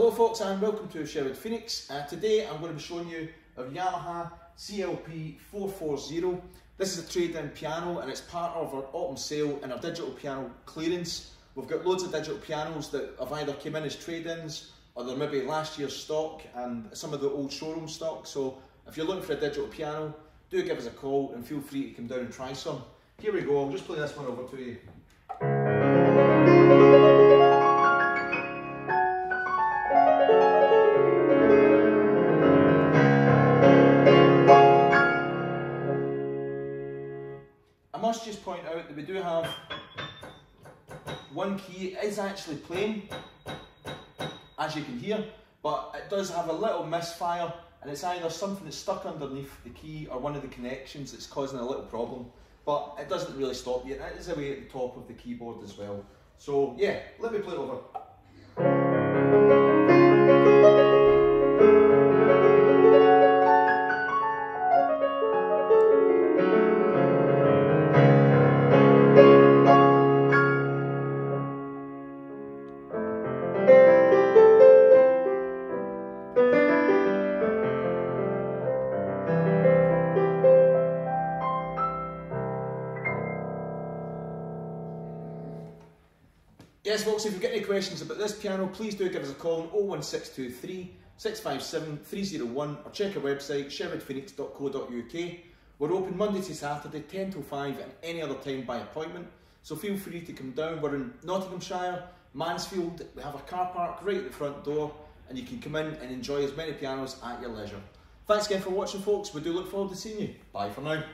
Hello folks and welcome to Sherwood Phoenix. Today I'm going to be showing you our Yamaha CLP 440. This is a trade-in piano and it's part of our autumn sale and our digital piano clearance. We've got loads of digital pianos that have either come in as trade-ins or they're maybe last year's stock and some of the old showroom stock. So if you're looking for a digital piano, do give us a call and feel free to come down and try some. Here we go, I'll just play this one over to you. I must just point out that we do have one key. It is actually playing, as you can hear, but it does have a little misfire, and it's either something that's stuck underneath the key or one of the connections that's causing a little problem, but it doesn't really stop you. It is away at the top of the keyboard as well. So yeah, let me play it over. Yes folks, if you've got any questions about this piano, please do give us a call on 01623 657 301 or check our website sherwoodphoenix.co.uk. We're open Monday to Saturday 10 till 5 and any other time by appointment, so feel free to come down. We're in Nottinghamshire, Mansfield. We have a car park right at the front door and you can come in and enjoy as many pianos at your leisure. Thanks again for watching folks, we do look forward to seeing you. Bye for now.